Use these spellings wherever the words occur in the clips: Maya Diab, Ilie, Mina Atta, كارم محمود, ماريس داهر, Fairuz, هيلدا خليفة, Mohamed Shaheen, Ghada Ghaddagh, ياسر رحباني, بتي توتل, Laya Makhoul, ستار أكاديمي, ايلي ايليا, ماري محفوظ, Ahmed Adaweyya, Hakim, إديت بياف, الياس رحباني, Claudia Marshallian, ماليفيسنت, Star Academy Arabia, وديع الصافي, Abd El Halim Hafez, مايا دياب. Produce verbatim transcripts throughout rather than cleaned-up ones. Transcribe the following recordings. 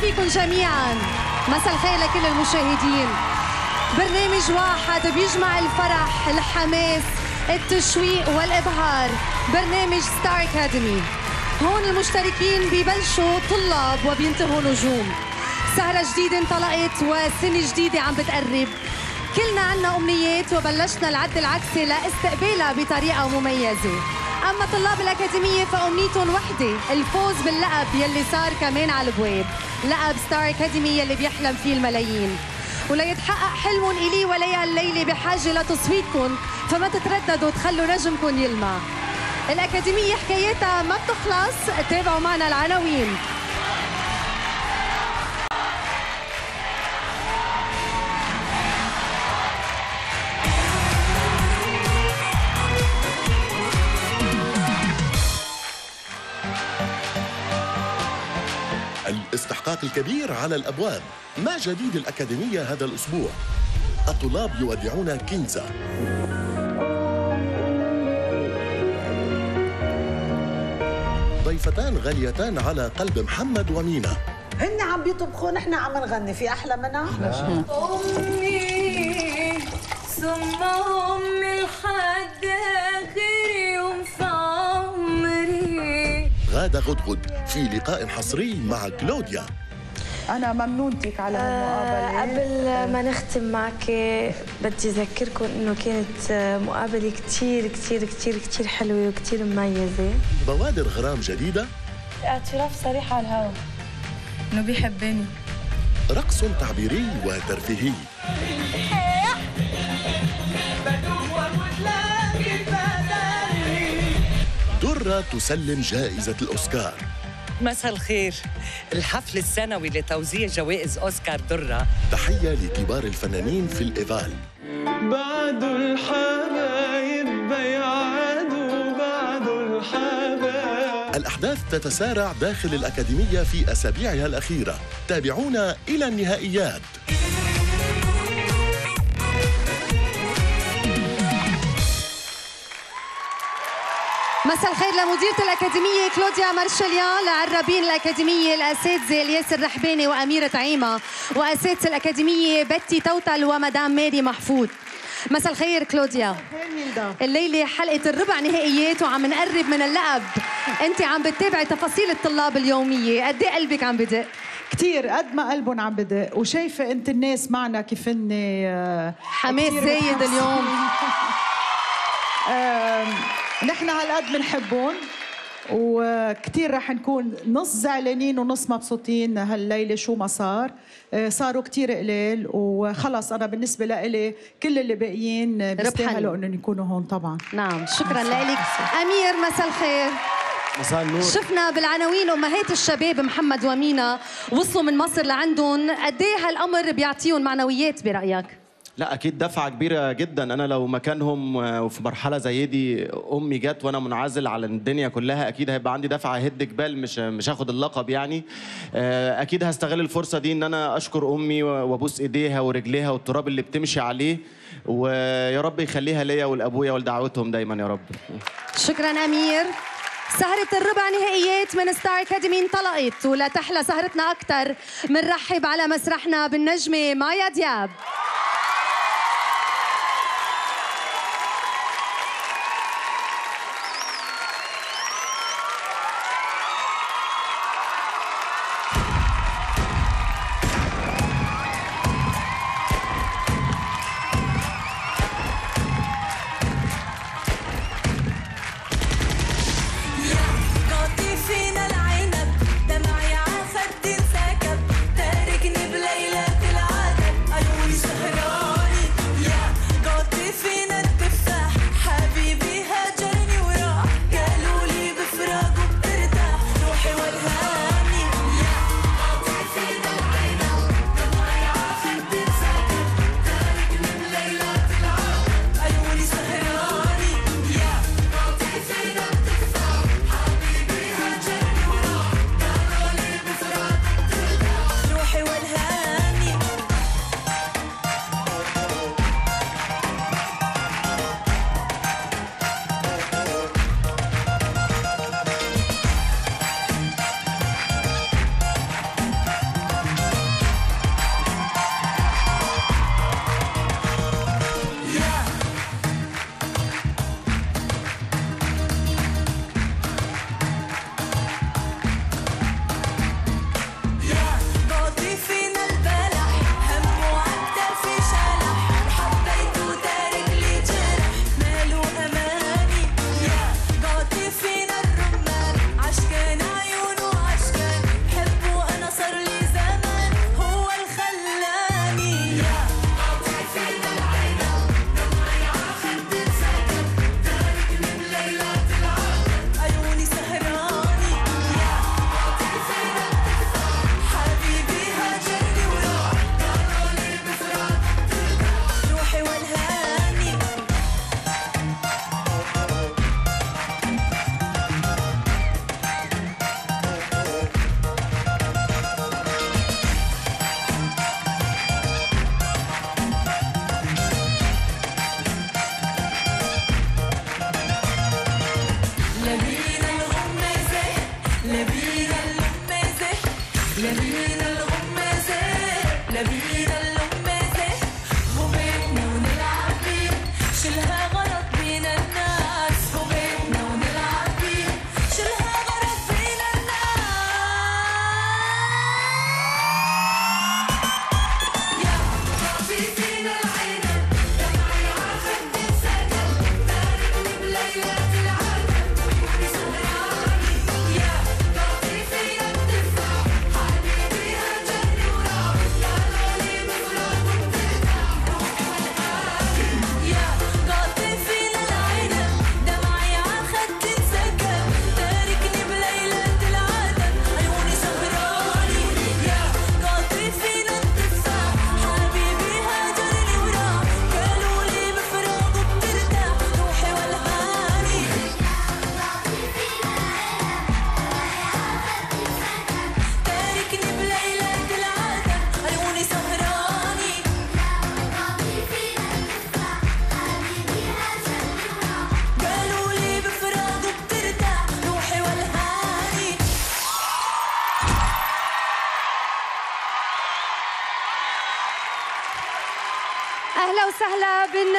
فيكم جميعا. مساء الخير لكل المشاهدين. برنامج واحد بيجمع الفرح، الحماس، التشويق والإبهار، برنامج ستار أكاديمي. هون المشتركين ببلشوا طلاب وبينتهوا نجوم. سهرة جديدة انطلقت وسنة جديدة عم بتقرب. كلنا عنا أمنيات وبلشنا العد العكسي لاستقبالها بطريقة مميزة. أما طلاب الأكاديمية فأمنيتهم وحدة، الفوز باللقب يلي صار كمان على البواب، لقب ستار أكاديمي يلي بيحلم فيه الملايين. وليتحقق حلمهم إليه وليها الليلة بحاجة لتصويتكم، فما تترددوا تخلوا نجمكم يلمع. الأكاديمية حكايتها ما بتخلص، تابعوا معنا العناوين. الاستحقاق الكبير على الأبواب، ما جديد الأكاديمية هذا الأسبوع؟ الطلاب يودعون كنزة. ضيفتان غاليتان على قلب محمد ومينا. هن عم بيطبخوا نحن عم نغني، في أحلى منها؟ أمي ثم أمي لحد آخر يوم في عمري. غادة غدغد في لقاء حصري مع كلوديا. أنا ممنونتك على المقابلة. قبل ما نختم معك بدي أذكركم إنه كانت مقابلة كتير كتير كتير كتير حلوة وكتير مميزة. بوادر غرام جديدة. اعتراف صريح على الهوا إنه بيحبني. رقص تعبيري وترفيهي. درة تسلم جائزة الأوسكار. مساء الخير. الحفل السنوي لتوزيع جوائز أوسكار درة. تحية لكبار الفنانين في الإيفال. بعدوا الحبايب بيعادوا بعدوا الحبايب. الأحداث تتسارع داخل الأكاديمية في أسابيعها الأخيرة. تابعونا إلى النهائيات. مساء الخير لمديرة الأكاديمية كلوديا مارشاليان، لعرابين الأكاديمية الأساتذة ياسر رحباني وأميرة عيمة، وأساتذة الأكاديمية بتي توتل ومدام ماري محفوظ. مساء الخير كلوديا. الليلة حلقة الربع نهائيات وعم نقرب من اللقب. أنت عم بتتابعي تفاصيل الطلاب اليومية، قد إيه قلبك عم بدق؟ كتير، قد ما قلبهم عم بدق، وشايفة أنت الناس معنا كيف هن حماس زايد اليوم. نحن هالقد بنحبهم وكثير رح نكون نص زعلانين ونص مبسوطين هالليله شو ما صار، صاروا كثير قليل وخلص. انا بالنسبه لإلي كل اللي باقيين بيستاهلوا انهم يكونوا هون طبعا. نعم، شكرا لك. امير مساء الخير. مساء النور. شفنا بالعناوين امهات الشباب محمد ومينا وصلوا من مصر لعندهم، قد ايه هالامر بيعطيهم معنويات برايك؟ لا اكيد دفعه كبيره جدا. انا لو مكانهم وفي مرحله زي دي، امي جت وانا منعزل على الدنيا كلها، اكيد هيبقى عندي دفعه هد جبال، مش مش هاخد اللقب يعني. اكيد هستغل الفرصه دي ان انا اشكر امي وابوس ايديها ورجليها والتراب اللي بتمشي عليه، ويا رب يخليها ليا ولابويا ولدعوتهم دايما يا رب. شكرا امير. سهرة الربع نهائيات من ستار أكاديمي انطلقت، ولا تحلى سهرتنا اكثر منرحب على مسرحنا بالنجمه مايا دياب.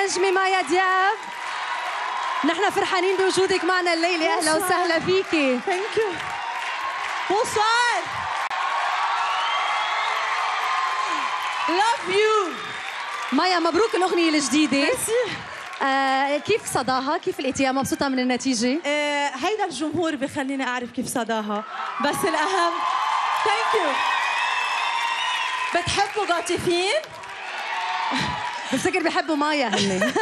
نجمة مايا دياب، نحن فرحانين بوجودك معنا الليلة. أهلا وسهلا فيكي. ثانك يو. بونسوار. لاف يو. مايا مبروك الأغنية الجديدة. آه كيف صداها؟ كيف لقيتيها؟ مبسوطة من النتيجة؟ آه هيدا الجمهور بخليني أعرف كيف صداها، بس الأهم ثانك يو. بتحبوا قاطفين؟ بفتكر بحبوا مايا هن.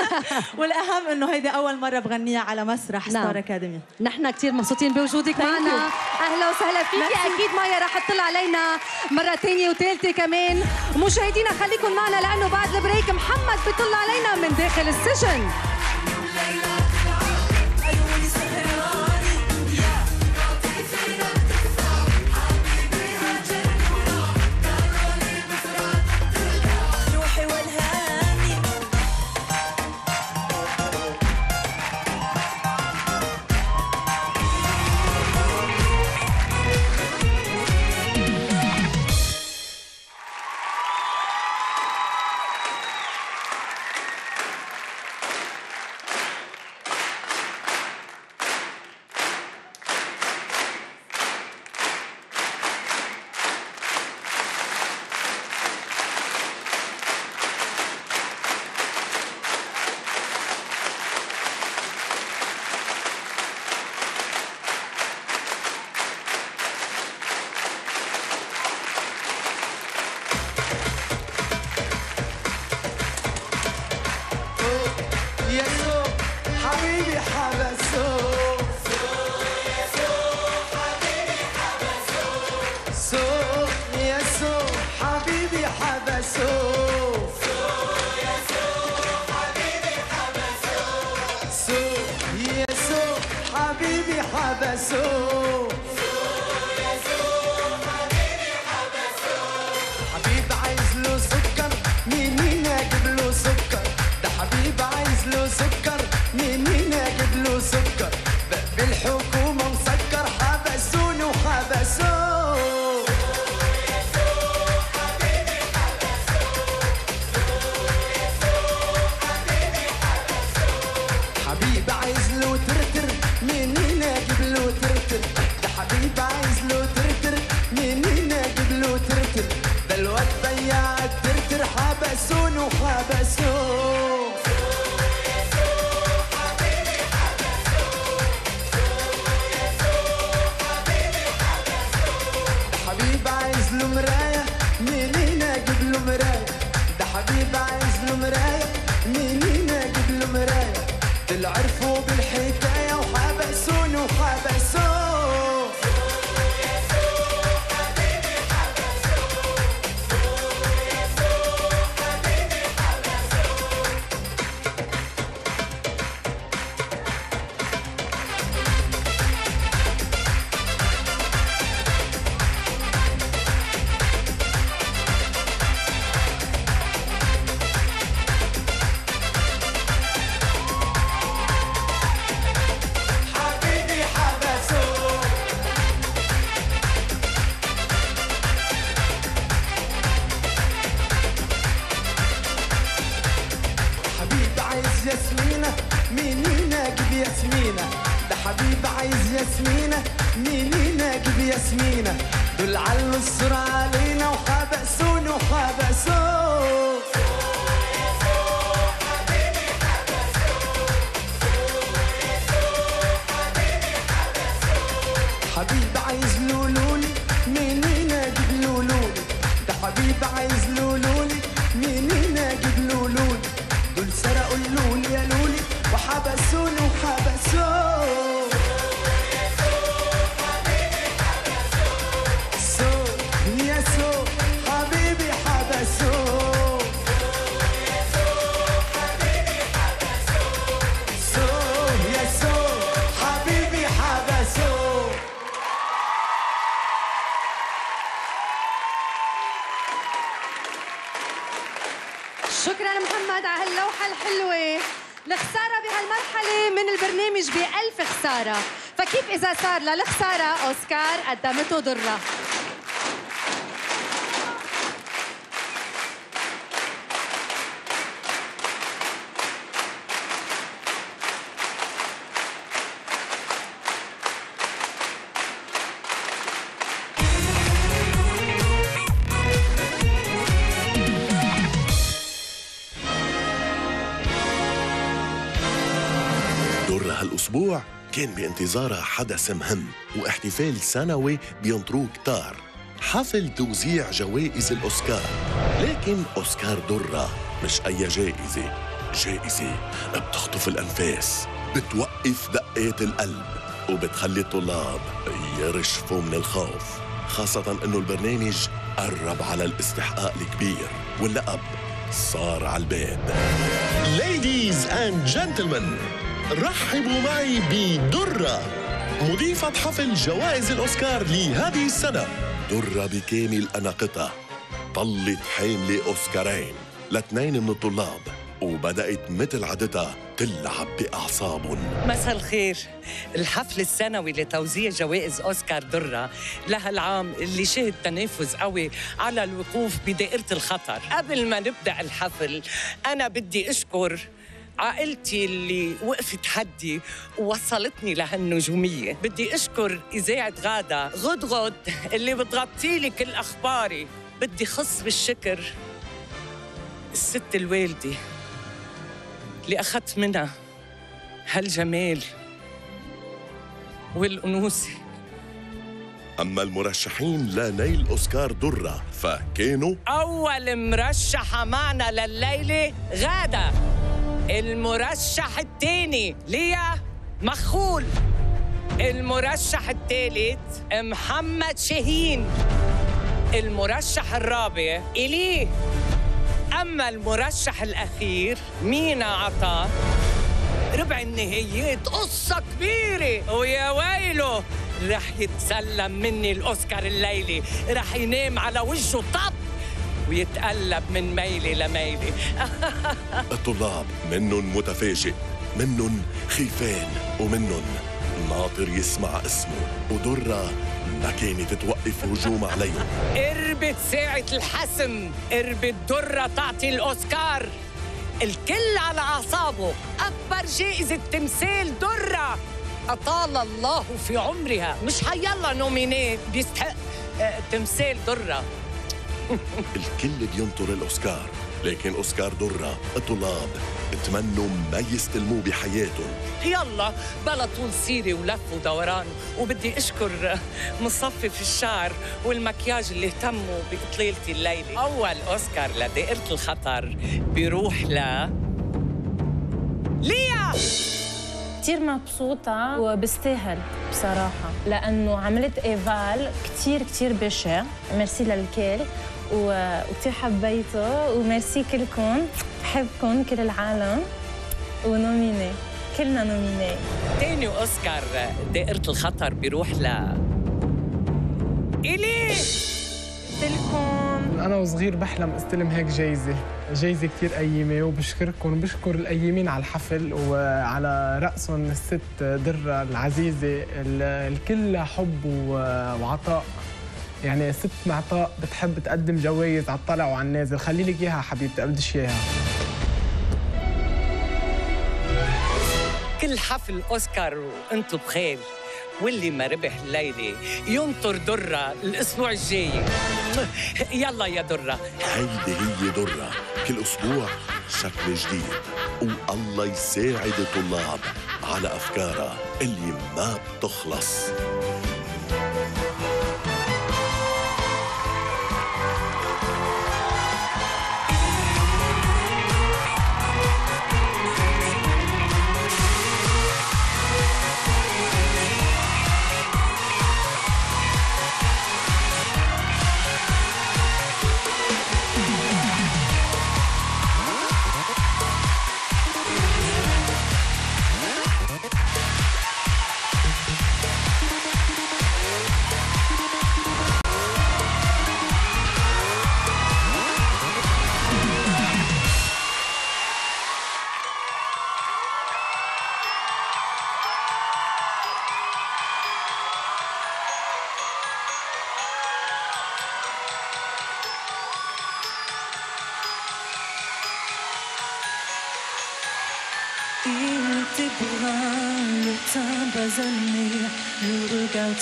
والأهم إنه هيدي أول مرة بغنيها على مسرح ستار أكاديمي. نحن كثير مبسوطين بوجودك معنا. أهلا وسهلا فيكي. أكيد مايا راح تطلع علينا مرة ثانية وثالثة كمان. مشاهدينا خليكم معنا لأنه بعد البريك محمد بيطل علينا من داخل السجن. حبيب عايز ياسمينة منين اجيب ياسمينة دول علوا الصورة علينا وحبسوني وحبسوه سوري سوق حبيبي حبسوه سوري سوق حبيبي حبسوه حبيب عايز لولولي منين اجيب لولولي ده حبيب عايز لولولي منين اجيب لولولي دول سرقوا اللولي يا لولي وحبسوني وحبسوه الحلوة. الخسارة بهالمرحلة من البرنامج بألف خسارة، فكيف إذا صار للخسارة أوسكار قدمته ضرة؟ هالأسبوع كان بانتظارها حدث مهم واحتفال سنوي بينطروه كتار، حفل توزيع جوائز الأوسكار. لكن أوسكار درة مش أي جائزة، جائزة بتخطف الأنفاس، بتوقف دقات القلب، وبتخلي الطلاب يرشفوا من الخوف، خاصة إنه البرنامج قرب على الاستحقاق الكبير واللقب صار على الباب. Ladies and gentlemen، رحبوا معي بدرة مضيفة حفل جوائز الأوسكار لهذه السنة. درة بكامل أناقتها طلت حاملة أوسكارين لاثنين من الطلاب، وبدأت مثل عادتها تلعب بأعصابهم. مساء الخير. الحفل السنوي لتوزيع جوائز أوسكار درة لهالعام اللي شهد تنافس قوي على الوقوف بدائرة الخطر. قبل ما نبدأ الحفل أنا بدي أشكر عائلتي اللي وقفت حدي ووصلتني لهالنجومية. بدي أشكر إذاعة غادة غدغد اللي بتغطي لي كل أخباري. بدي خص بالشكر الست الوالدة اللي أخذت منها هالجمال والأنوثة. أما المرشحين لنيل أوسكار درة فكانوا أول مرشحة معنا لليلة غادة، المرشح الثاني ليا مخول، المرشح الثالث محمد شاهين، المرشح الرابع إليه، أما المرشح الأخير مينا عطا. ربع النهايات قصة كبيرة، ويا ويله رح يتسلم مني الأوسكار الليلة، رح ينام على وجهه طب ويتقلب من ميلي لميلي. الطلاب منن متفاجئ، منن خيفان، ومنن ناطر يسمع اسمه، ودرة ما كانت توقف هجوم عليهم. قربت ساعة الحسم، قربت درة تعطي الأوسكار، الكل على أعصابه. أكبر جائزة تمثال درة، أطال الله في عمرها، مش حيالله نومينيه بيستحق تمثال درة. الكل بينطر الأوسكار، لكن أوسكار درة الطلاب اتمنوا ما يستلموه بحياتهم. يلا بلا طول سيري ولف ودوران، وبدي أشكر مصفف الشعر والمكياج اللي اهتموا بإطلالتي الليلة. أول أوسكار لدائرة الخطر بيروح ل ليا. كتير مبسوطة وبستاهل بصراحة، لأنه عملت إيفال كتير كتير بشع. ميرسي للكل وكتير حبيته، وميرسي كلكم، بحبكم كل العالم، ونوميني كلنا نوميني. تاني أوسكار دائرة الخطر بيروح ل إلي. قلت لكم أنا وصغير بحلم استلم هيك جايزة، جايزة كتير قيمة، وبشكركم وبشكر القيمين على الحفل وعلى رأسهم الست درة العزيزة. الكل حب وعطاء، يعني ست معطاء بتحب تقدم جوائز على الطلع وعلى النازل. خلي لك اياها حبيبتي، بديش اياها. كل حفل أوسكار وأنتوا بخير، واللي ما ربح الليلة ينطر درة الأسبوع الجاي. يلا يا درة. هيدي هي درة، كل أسبوع شكل جديد، والله يساعد الطلاب على أفكارها اللي ما بتخلص.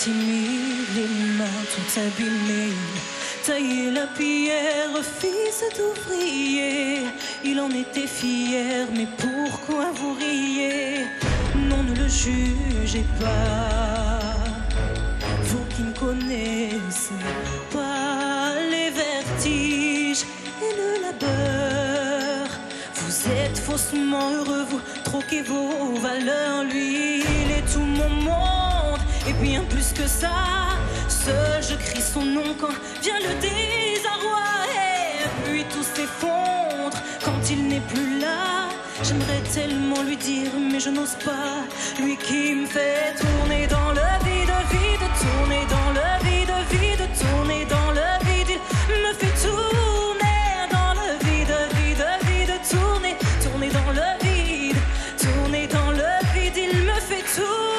Tu mets les mains tout abîmées, tailler la pierre, fils d'ouvrier. Il en était fier, mais pourquoi vous riez? Non, ne le jugez pas, vous qui ne connaissez pas les vertiges et le labeur. Vous êtes faussement heureux, vous troquez vos valeurs. Lui, il est tout mon monde et bien plus que ça. Ce je crie son nom quand vient le désarroi, et puis tout s'effondre quand il n'est plus là. J'aimerais tellement lui dire mais je n'ose pas. Lui qui me fait tourner dans le vide, vide, tourner dans le vide, vide, tourner dans le vide. Il me fait tourner dans le vide, vide, vide, tourner, tourner dans le vide, tourner dans le vide. Il me fait tourner.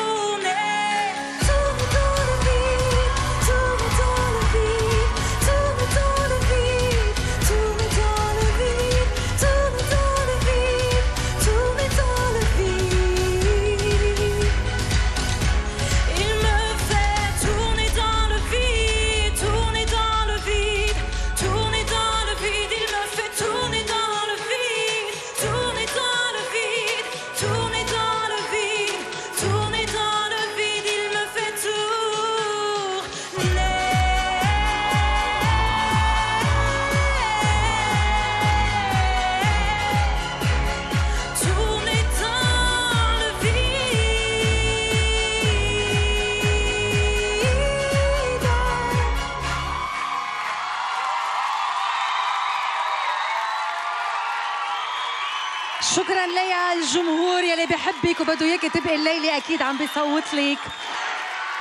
شكرا ليا. الجمهور يلي بحبك وبده اياك تبقي الليله اكيد عم بيصوت لك.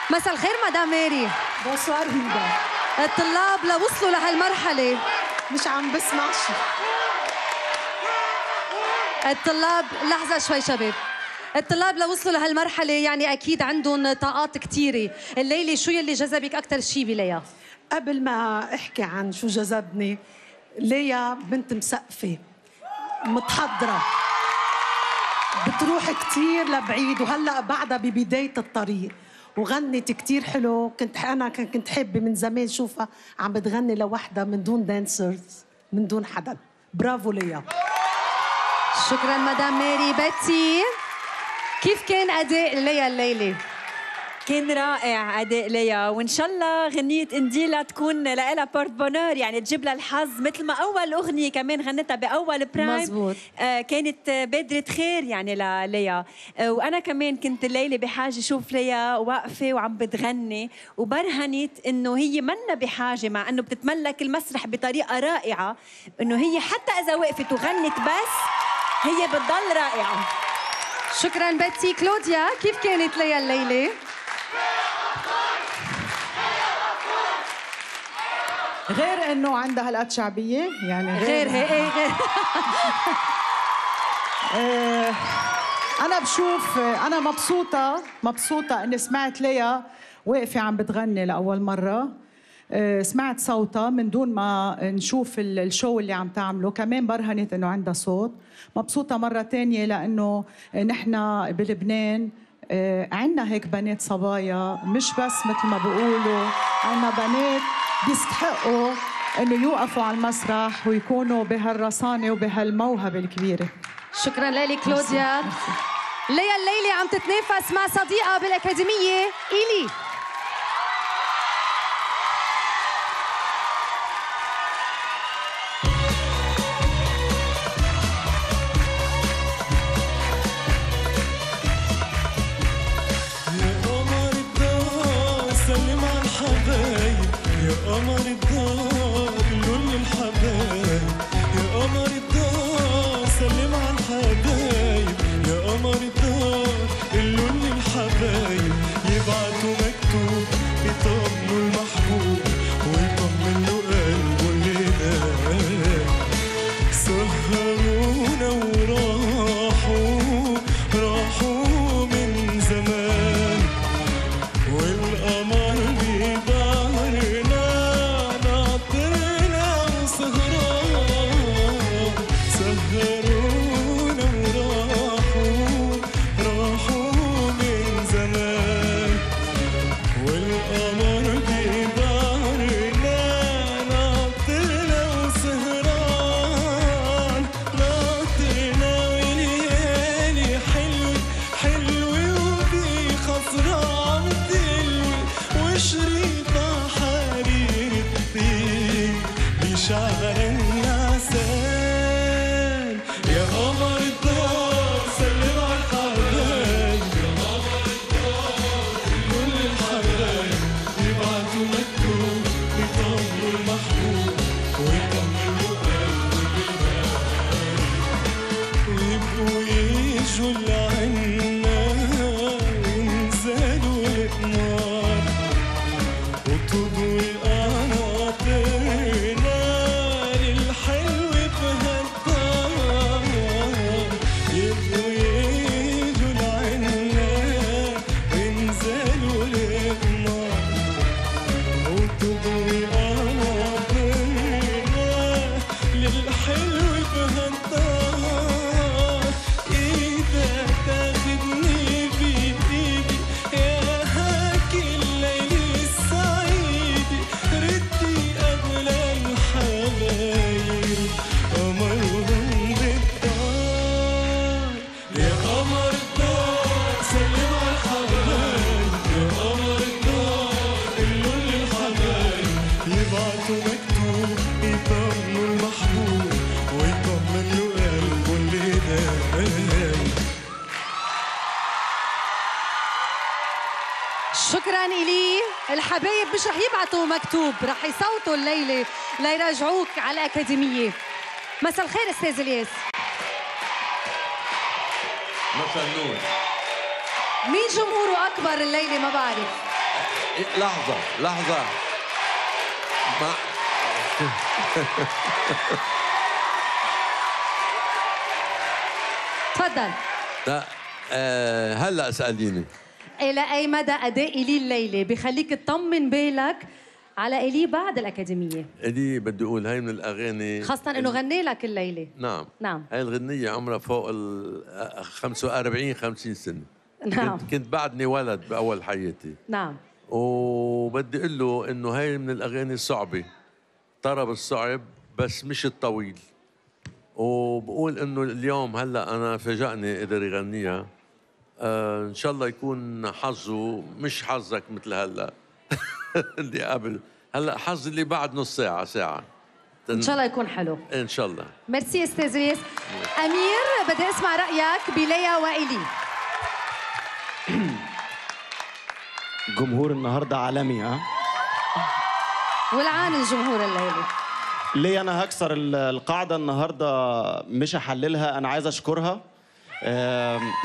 مساء الخير مدام ماري. بونسوار هيدا. الطلاب لوصلوا لهالمرحله مش عم بسمع شيء. الطلاب لحظه شوي شباب. الطلاب لوصلوا لهالمرحله يعني اكيد عندهم طاقات كثيره. الليله شو يلي جذبك اكثر شيء بليا؟ قبل ما احكي عن شو جذبني، ليا بنت مثقفه متحضرة، بتروح كتير لبعيد، وهلأ بعدها ببداية الطريق، وغنت كتير حلو. كنت أنا كنت حابة من زمان شوفها عم بتغني لوحدها من دون دانسرز، من دون حدا. برافو ليا. شكرا مدام ماري. باتي، كيف كان أداء ليا الليلة؟ كان رائع أداء ليا، وإن شاء الله غنية إنديلا تكون لها بورت بونور، يعني تجيب لها الحظ مثل ما أول أغنية كمان غنتها بأول برايم مزبوط. آه كانت بادرة خير يعني لليا. آه وأنا كمان كنت الليلة بحاجة شوف ليا واقفة وعم بتغني، وبرهنت إنه هي منا بحاجة، مع إنه بتتملك المسرح بطريقة رائعة، إنه هي حتى إذا وقفت وغنت بس هي بتضل رائعة. شكراً باتي. كلوديا، كيف كانت ليا الليلة؟ غير انه عندها هالقد شعبيه يعني غير غير, غير, غير انا بشوف انا مبسوطه مبسوطه اني سمعت ليا واقفه عم بتغني لاول مره. سمعت صوتها من دون ما نشوف الشو اللي عم تعمله، كمان برهنت انه عندها صوت. مبسوطه مره ثانيه لانه نحن بلبنان عندنا هيك بنات صبايا، مش بس مثل ما بيقولوا، عندنا بنات بيستحقوا انه يوقفوا على المسرح ويكونوا بهالرصانه وبهالموهبه الكبيره. شكرا لك كلوديا. ليا الليله عم تتنافس مع صديقه بالاكاديميه إيلي. شكرا إلي. الحبايب مش رح يبعتوا مكتوب، رح يصوتوا الليلة ليراجعوك على الأكاديمية. مساء الخير أستاذ الياس. مساء النور. مين جمهوره أكبر الليلة؟ ما بعرف. لحظة لحظة ما... تفضل. لا أه هلا اسأليني، إلى أي مدى أداء إلي الليلة بخليك تطمن بالك على إلي بعد الأكاديمية؟ إلي بدي أقول هاي من الأغاني، خاصة إنه غني لك الليلة. نعم نعم، هاي الغنية عمرها فوق ال خمسة وأربعين خمسين سنة. نعم، كنت, كنت بعدني ولد بأول حياتي. نعم، وبدي أقول له إنه هاي من الأغاني الصعبة، طرب الصعب بس مش الطويل. وبقول إنه اليوم هلا أنا فاجأني قدر يغنيها. آه، ان شاء الله يكون حظه مش حظك مثل هلا اللي قبل، هلا حظ اللي بعد نص ساعه ساعه ان شاء الله يكون حلو. ان شاء الله. ميرسي استاذ ريس. امير بدي اسمع رايك بليا وإلي. جمهور النهارده عالمي. ها والعاني الجمهور الليله. ليه انا هكسر القاعده النهارده، مش هحللها، انا عايز اشكرها.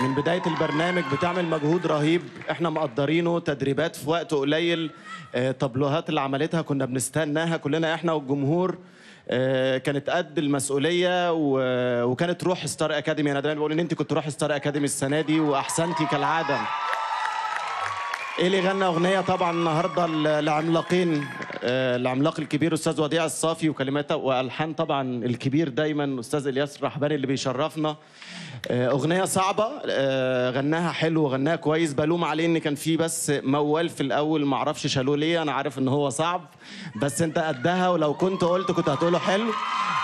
من بداية البرنامج بتعمل مجهود رهيب، احنا مقدرينه، تدريبات في وقت قليل، طبلوهات اللي عملتها كنا بنستناها كلنا احنا والجمهور، كانت قد المسؤولية وكانت روح ستار اكاديمي. انا دايما بقول ان انت كنت روح ستار اكاديمي السنة دي واحسنتي كالعادة. إلي غنى اغنية طبعا النهارده لعملاقين العملاق الكبير أستاذ وديع الصافي وكلمات وألحان طبعا الكبير دايما أستاذ الياس رحباني اللي بيشرفنا. أغنية صعبة غناها حلو وغناها كويس، بلوم عليه إن كان في بس موال في الأول معرفش شالوه ليه، أنا عارف إن هو صعب بس أنت قدها ولو كنت قلت كنت هتقوله حلو.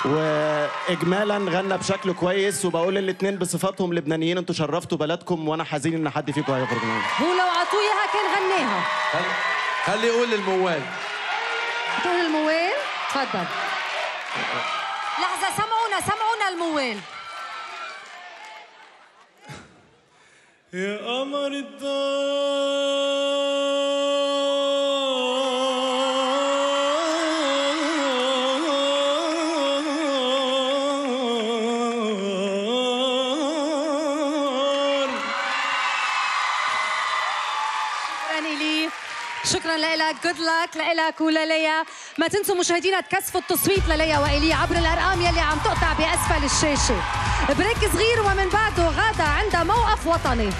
وإجمالا غنى بشكل كويس، وبقول الاتنين بصفاتهم لبنانيين انتوا شرفتوا بلدكم وأنا حزين إن حد فيكم هيخرج منها. هو لو عطويها كان غناها. خلي يقول للموال. تقول الموال؟ اتفضل. لحظة سمعونا سمعونا الموال. يا قمر الدار. شكرا لي، شكرا لك، جود لك لك ولليا. ما تنسوا مشاهدينا تكثفوا التصويت لليا وإيليا عبر الأرقام يلي عم تقطع بأسفل الشاشة. بريك صغير ومن بعده غادة عندها موقف وطني.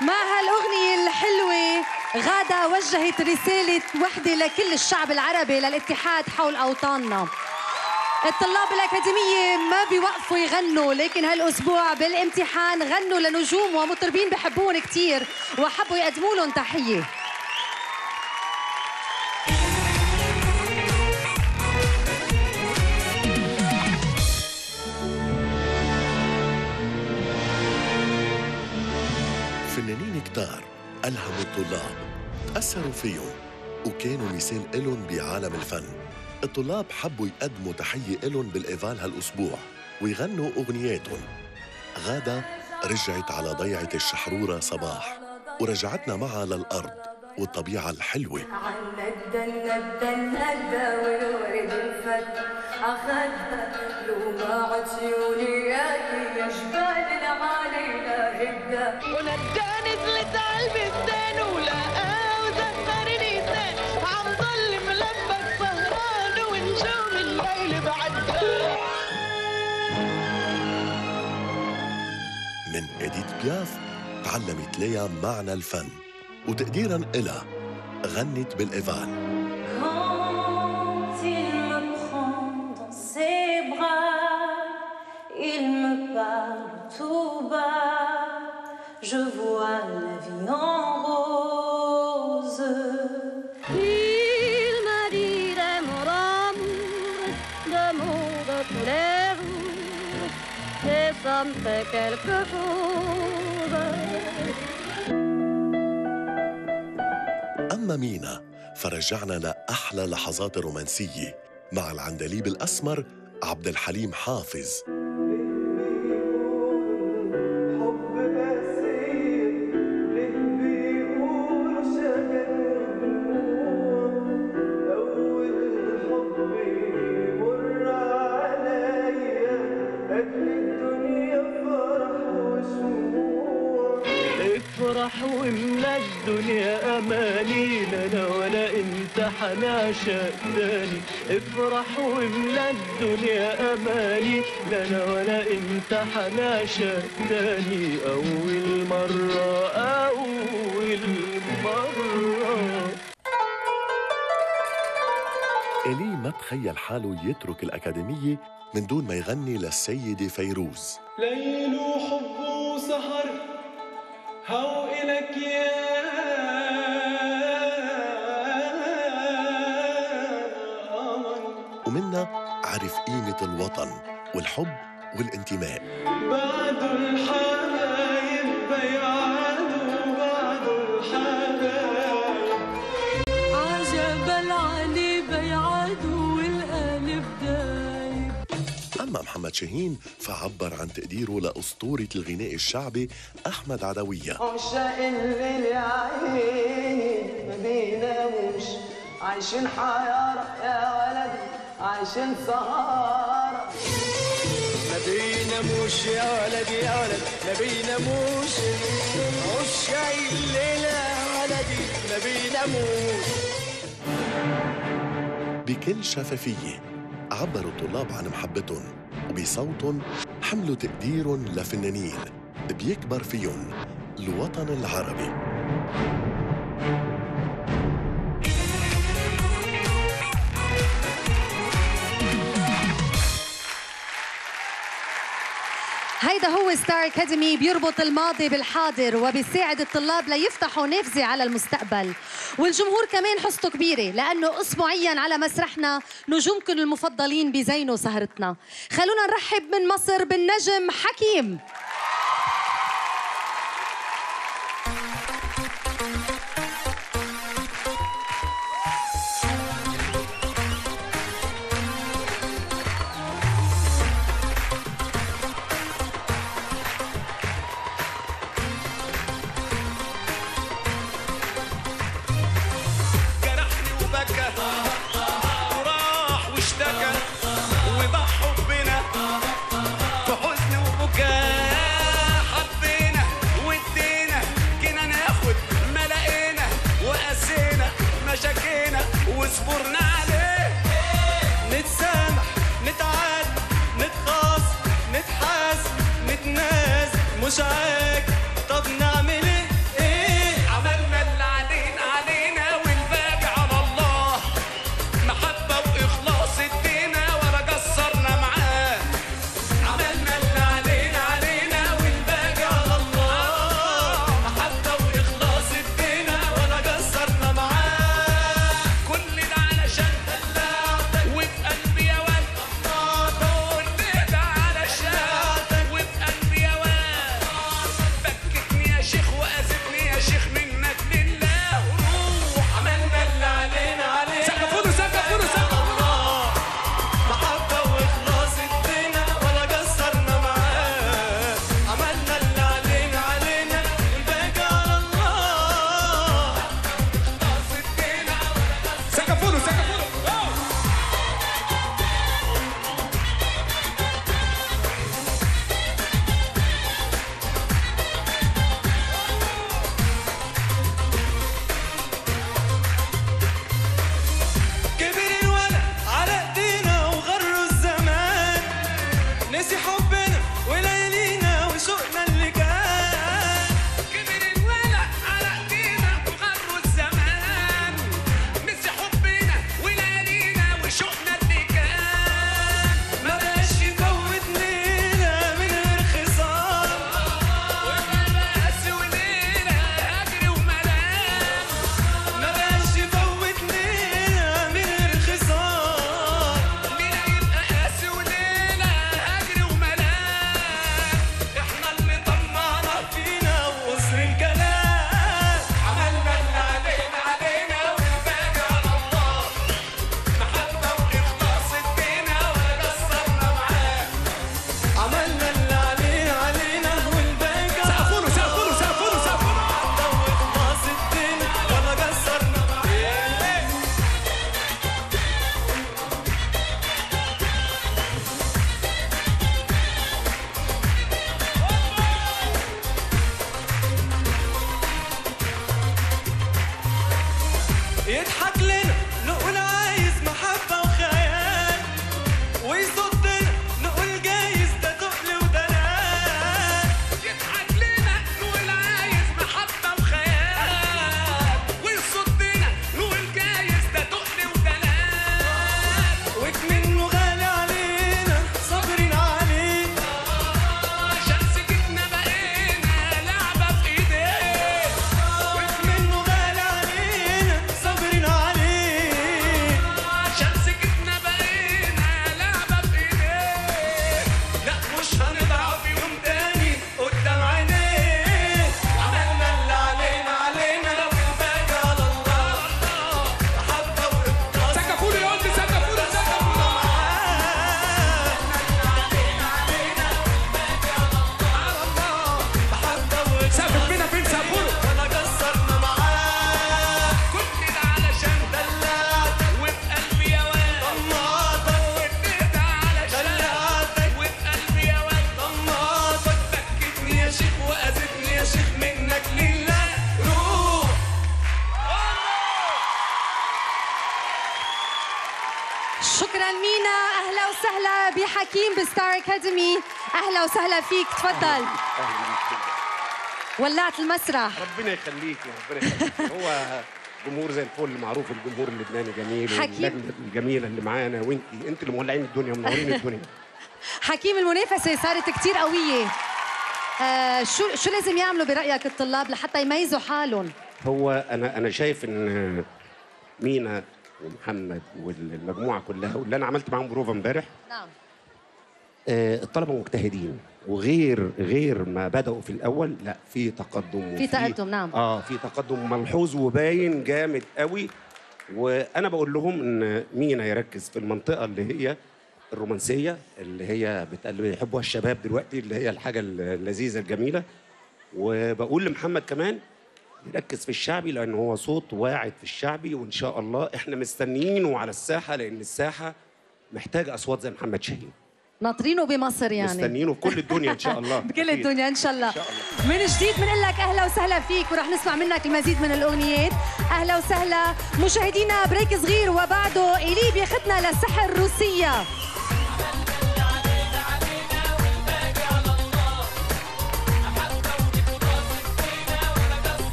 مع هالاغنيه الحلوه غادة وجهت رساله وحده لكل الشعب العربي للاتحاد حول اوطاننا. الطلاب الأكاديمية ما بيوقفوا يغنوا، لكن هالأسبوع بالامتحان غنوا لنجوم ومطربين بحبون كتير وحبوا يقدموا لهم تحية. فنانين كتار ألهموا الطلاب، تأثروا فيهم وكانوا مثال إلهم بعالم الفن. الطلاب حبوا يقدموا تحية إلهم بالإيفال هالأسبوع ويغنوا أغنياتهم. غادة رجعت على ضيعة الشحرورة صباح ورجعتنا معها للأرض والطبيعة الحلوة. من إديت بياف تعلمت ليا معنى الفن وتقديراً إلها غنت بالإيفال. أما مينا فرجعنا لأحلى لحظات الرومانسية مع العندليب الأسمر عبد الحليم حافظ. افرح واملا الدنيا امالي، لا انا ولا انت حنا شتاني. اول مره اول مره إلي ما تخيل حاله يترك الاكاديميه من دون ما يغني للسيده فيروز. ليل وحب وسهر هو إلك يا منا عرف قيمة الوطن والحب والانتماء. بعد الحبايب بيعادوا بعد الحبايب عجبا العلي بيعادوا والقلب دايب. أما محمد شاهين فعبر عن تقديره لأسطورة الغناء الشعبي أحمد عدوية. عشاق الليل يا عيني ما بيناموش عايشين حيارة يا ولدي عايشين سهارة. ما بيناموش يا ولدي يا ولدي ما بيناموش عشاق الليل يا ولدي ما بيناموش. بكل شفافية عبروا الطلاب عن محبتهم وبصوتهم حملوا تقديرهم لفنانين بيكبر فيهم الوطن العربي. هيدا هو ستار أكاديمي، بيربط الماضي بالحاضر وبيساعد الطلاب ليفتحوا نافذة على المستقبل. والجمهور كمان حصته كبيرة لأنه أسبوعياً على مسرحنا نجومكم المفضلين بيزينوا سهرتنا. خلونا نرحب من مصر بالنجم حكيم. صبرنا عليه نتسامح نتعاد نتخاص نتحاسب نتنازل مش عاك طب نعمل ايه هلا بحكيم بستار أكاديمي، أهلا وسهلا فيك، تفضل. ولعت المسرح. ربنا يخليك ربنا يخليك. هو جمهور زي الفل، معروف الجمهور اللبناني جميل، واللجنة الجميلة اللي معانا، وانتي انت اللي مولعين الدنيا ومنورين الدنيا. حكيم، المنافسة صارت كتير قوية. آه شو شو لازم يعملوا برأيك الطلاب لحتى يميزوا حالهم؟ هو أنا أنا شايف إن مينا ومحمد والمجموعة كلها واللي أنا عملت معاهم بروفة امبارح، نعم، آه الطلبة مجتهدين، وغير غير ما بدأوا في الأول، لا في تقدم، في تقدم، نعم، اه في تقدم ملحوظ وباين جامد قوي. وأنا بقول لهم إن مينا يركز في المنطقة اللي هي الرومانسية، اللي هي اللي بيحبوها الشباب دلوقتي، اللي هي الحاجة اللذيذة الجميلة. وبقول لمحمد كمان يركز في الشعبي، لأن هو صوت واعد في الشعبي، وإن شاء الله إحنا مستنيينه على الساحة، لأن الساحة محتاجة أصوات زي محمد شاهين. ناطرينه بمصر يعني، مستنيينه بكل الدنيا إن شاء الله. بكل الدنيا إن شاء الله. من جديد بنقول لك أهلا وسهلا فيك، وراح نسمع منك المزيد من الأغنيات. أهلا وسهلا مشاهدينا، بريك صغير وبعده إيلي بياخدنا للسحر روسيا.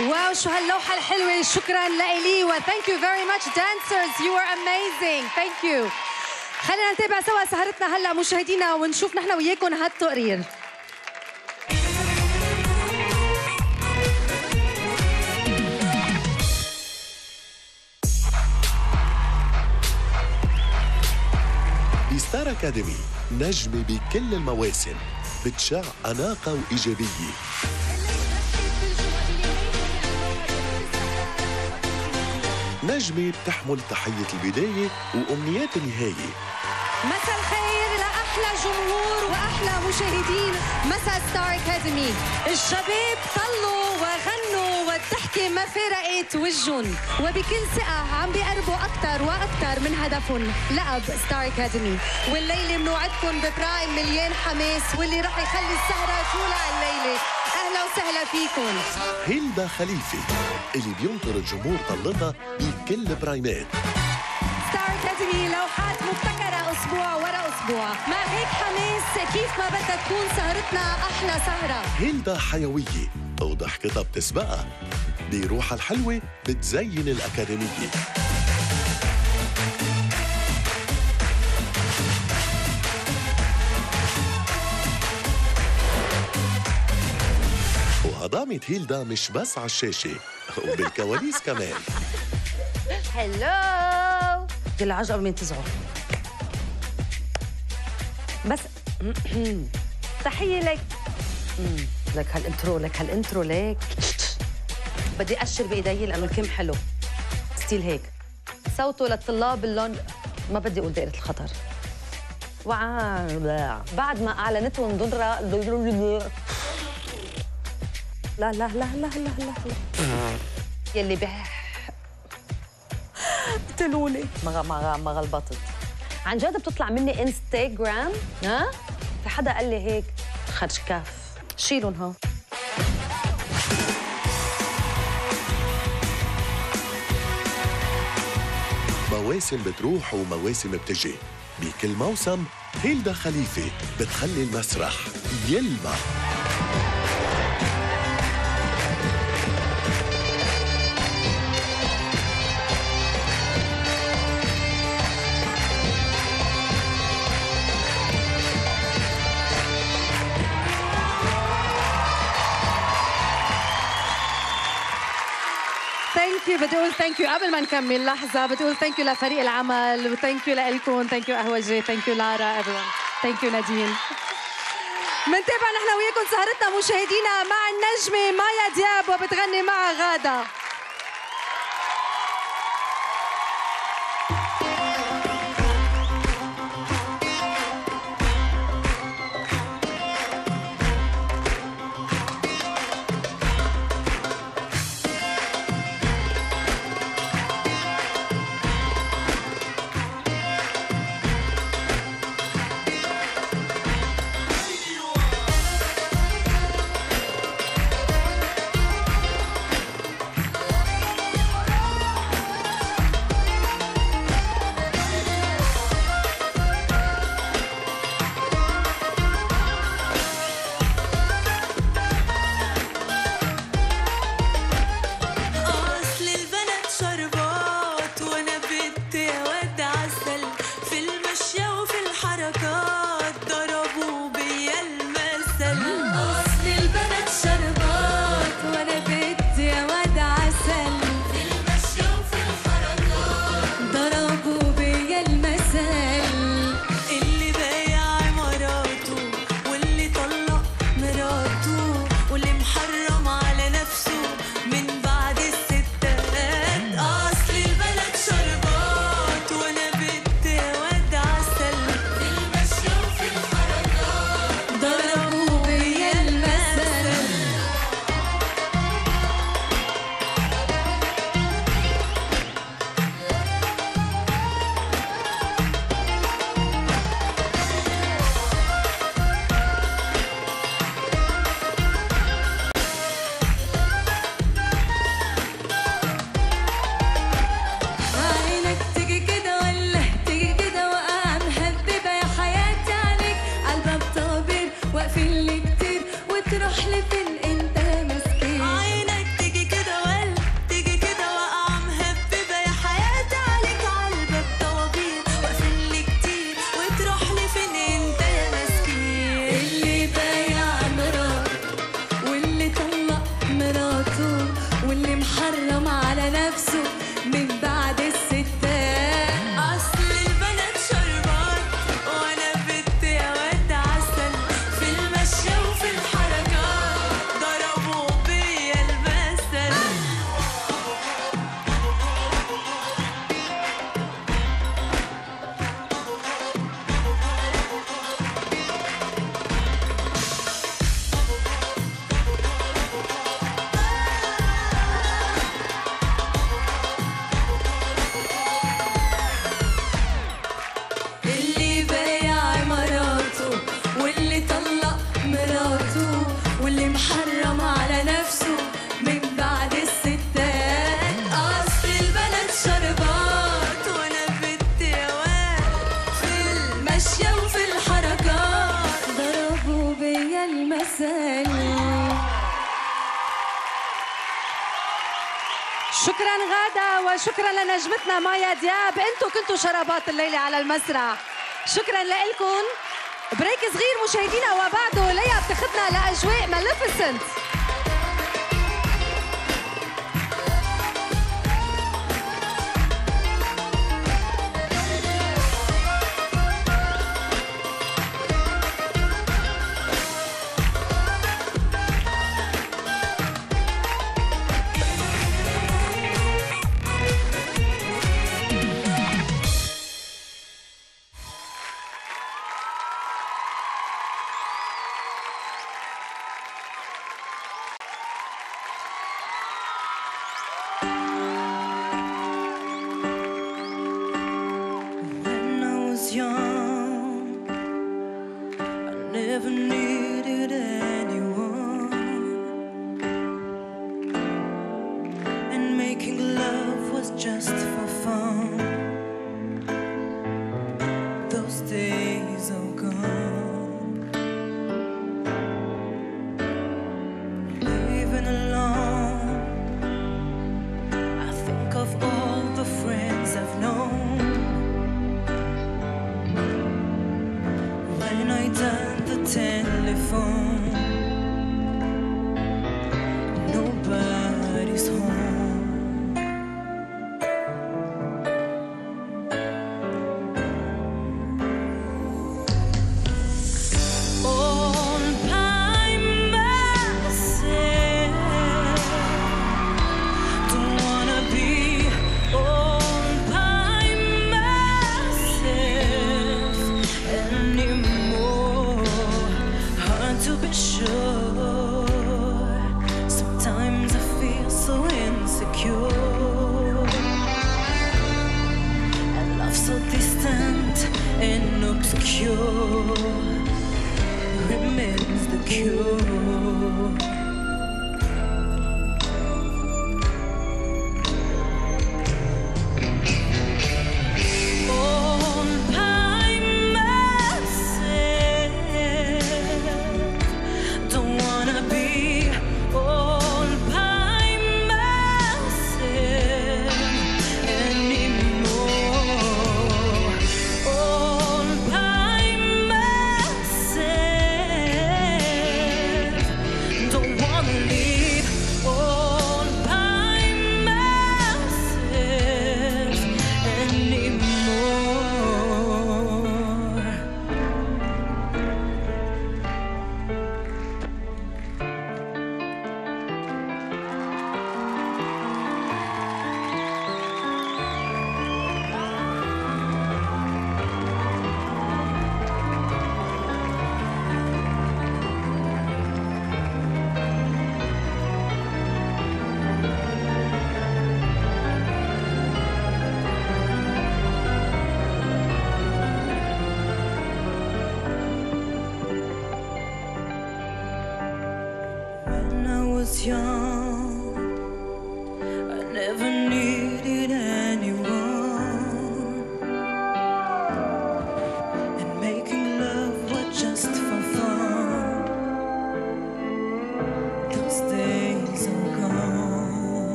واو شو هاللوحة الحلوة. شكرا لإيلي وثانك يو فيري ماتش دانسرز، يو ار اميزنج، ثانك يو. خلينا نتابع سوا سهرتنا هلا مشاهدينا ونشوف نحن وياكم هالتقرير. ستار أكاديمي نجمة بكل المواسم بتشع أناقة وإيجابية، نجمة بتحمل تحية البداية وأمنيات النهاية. مساء الخير لأحلى جمهور وأحلى مشاهدين مساء ستار أكاديمي. الشباب طلوا وغنوا والضحكة ما فارقت وجهن، وبكل ثقة عم بيقربوا أكثر وأكثر من هدفهم لقب ستار أكاديمي. والليلة بنوعدكم ببرايم مليان حماس واللي رح يخلي السهرة تولع الليلة. أهلا وسهلا فيكم. هيلدا خليفة اللي بينطر الجمهور طلتها بكل برايمات. ستار أكاديمي لوحات مبتكرة أسبوع ورا أسبوع، مع هيك حماس كيف ما بدها تكون سهرتنا أحلى سهرة. هيلدا حيوية وضحكتها بتسبقها، بروحها الحلوة بتزين الأكاديمية. وهضامة هيلدا مش بس على الشاشة وبالكواليس كمان. هلو كل عجقة من تزعق بس. تحية لك لك هالانترو لك هالانترو لك. بدي أقشر بإيدي لأنه الكم حلو ستيل هيك صوته للطلاب اللون. ما بدي أقول دائرة الخطر وعا بعد ما أعلنتهم ضدرة. لا لا لا لا لا لا يلي بح قتلولي ما ما ما غلطت عن جد. بتطلع مني انستغرام. ها في حدا قال لي هيك خشكاف شيلهم هون. مواسم بتروح ومواسم بتجي، بكل موسم هيلدا خليفة بتخلي المسرح يلمع. بدي اقول ثانك يو قبل ما نكمل لحظه، بدي اقول ثانك يو لفريق العمل وثانك يو لكم، ثانك يو قهوجي، ثانك يو لارا، ايفرون، ثانك يو نادين. منتابع نحن وياكم سهرتنا مشاهدينا مع النجمه مايا دياب وبتغني مع غادة. واقفين لي كتير وتروح لفين انت مسكين. عينك تيجي كده شكرا غادة وشكرا لنجمتنا مايا دياب، انتم كنتوا شربات الليله على المسرح. شكرا لكم. بريك صغير مشاهدينا وبعده ليا بتاخذنا لاجواء ماليفيسنت.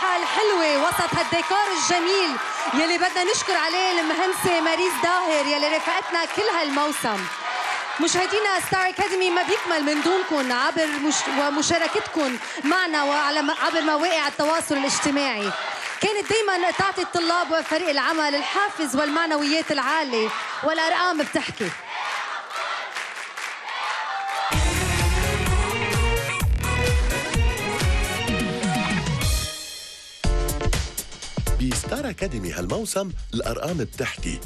الرائحة الحلوة وسط هالديكور الجميل يلي بدنا نشكر عليه المهندسة ماريس داهر يلي رافقتنا كل هالموسم. مشاهدينا ستار اكاديمي ما بيكمل من دونكم عبر مش... ومشاركتكم معنا وعلى عبر مواقع التواصل الاجتماعي. كانت دايما تعطي الطلاب وفريق العمل الحافز والمعنويات العالية والأرقام بتحكي. بستار أكاديمي هالموسم الأرقام بتحكي.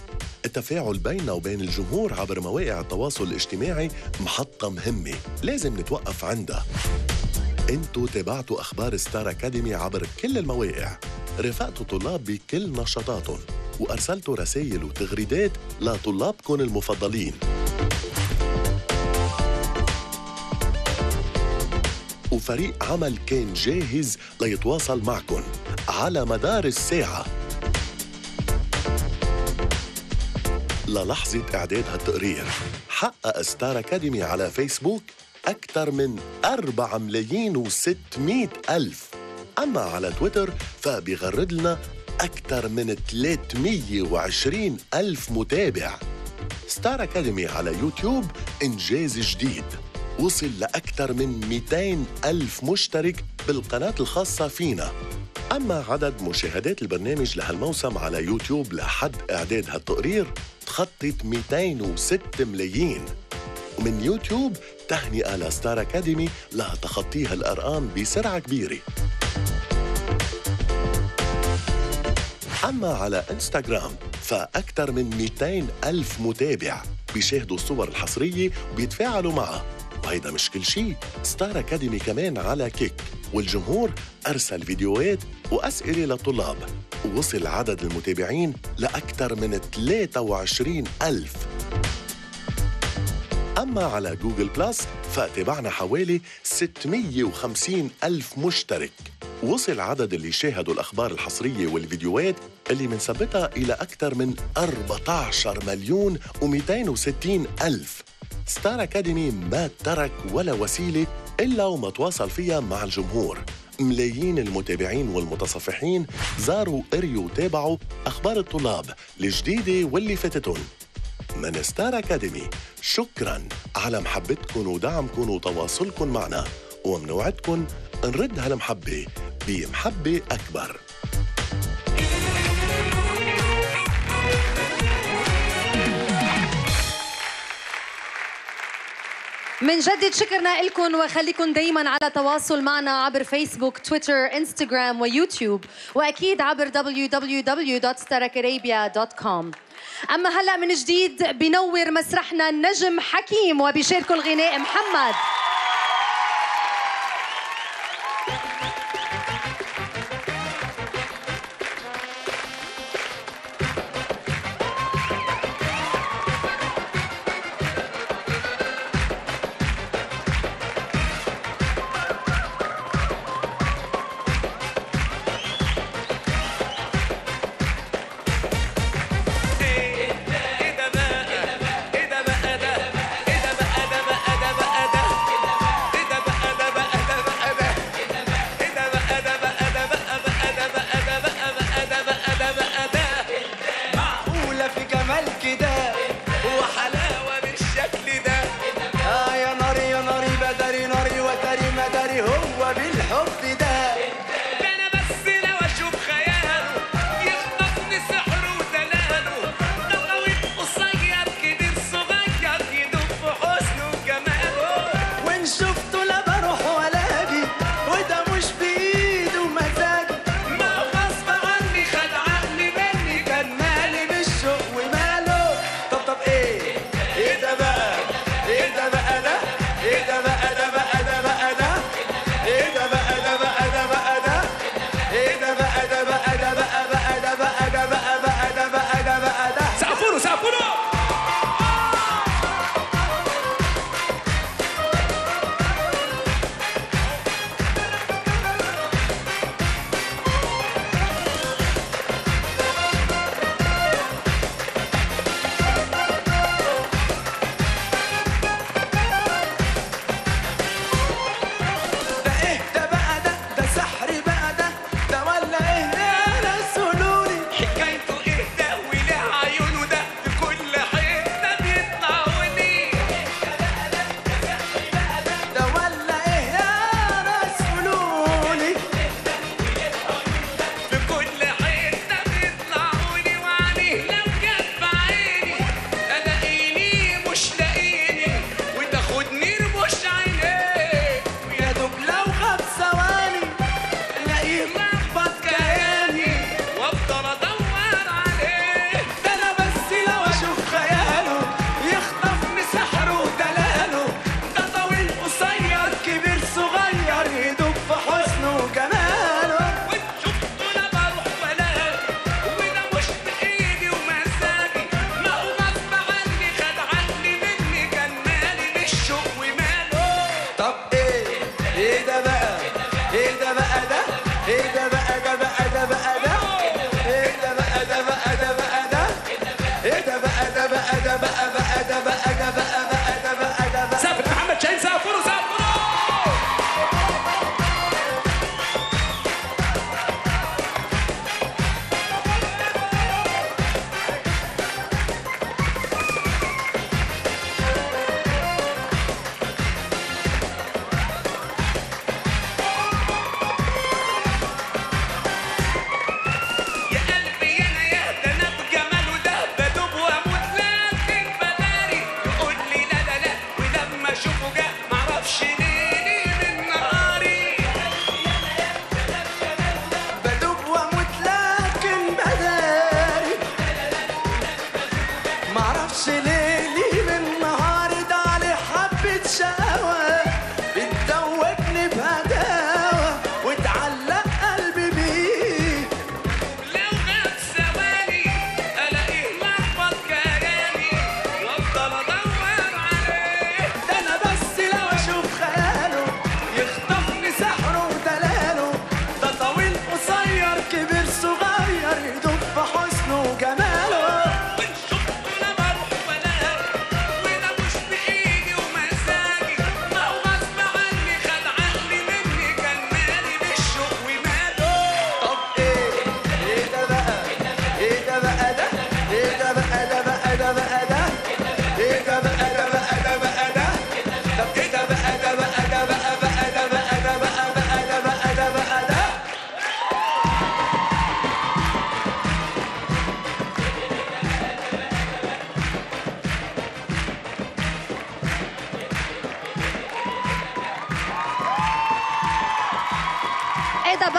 التفاعل بيننا وبين الجمهور عبر مواقع التواصل الاجتماعي محطة مهمة لازم نتوقف عندها. انتوا تابعتوا أخبار ستار أكاديمي عبر كل المواقع، رافقتوا طلاب بكل نشاطاتهم، وأرسلتوا رسائل وتغريدات لطلابكم المفضلين. وفريق عمل كان جاهز ليتواصل معكم على مدار الساعة للحظة إعداد هالتقرير. حقق ستار أكاديمي على فيسبوك أكثر من أربعة ملايين وستمئة ألف، أما على تويتر فبيغرد لنا أكثر من ثلاثمئة وعشرين ألف متابع. ستار أكاديمي على يوتيوب إنجاز جديد، وصل لأكثر من مئتين ألف مشترك بالقناة الخاصة فينا. أما عدد مشاهدات البرنامج لهالموسم على يوتيوب لحد إعداد هالتقرير تخطت مئتين وستة ملايين. ومن يوتيوب تهنئة لستار أكاديمي لتخطي هالأرقام بسرعة كبيرة. أما على إنستغرام فأكثر من مئتين ألف متابع بيشاهدوا الصور الحصرية وبيتفاعلوا معها. وهيدا مش كل شيء، ستار أكاديمي كمان على كيك والجمهور أرسل فيديوهات وأسئلة للطلاب، ووصل عدد المتابعين لأكثر من ثلاثة وعشرين ألف. أما على جوجل بلس فتابعنا حوالي ستمئة وخمسين ألف مشترك، وصل عدد اللي شاهدوا الأخبار الحصرية والفيديوهات اللي منثبتها إلى أكثر من أربعة عشر مليون ومئتين وستين ألف. ستار أكاديمي ما ترك ولا وسيلة إلا وما تواصل فيها مع الجمهور. ملايين المتابعين والمتصفحين زاروا قريوا وتابعوا أخبار الطلاب الجديدة واللي فاتتهم. من ستار أكاديمي شكراً على محبتكم ودعمكم وتواصلكم معنا، ومنوعدكم نرد هالمحبة بمحبة أكبر. من جدد شكرنا لكم، وخليكم دايما على تواصل معنا عبر فيسبوك، تويتر، انستغرام ويوتيوب، واكيد عبر دبليو دبليو دبليو دوت ستار أكاديميا دوت كوم. اما هلا من جديد بنور مسرحنا النجم حكيم وبيشاركوا الغناء محمد.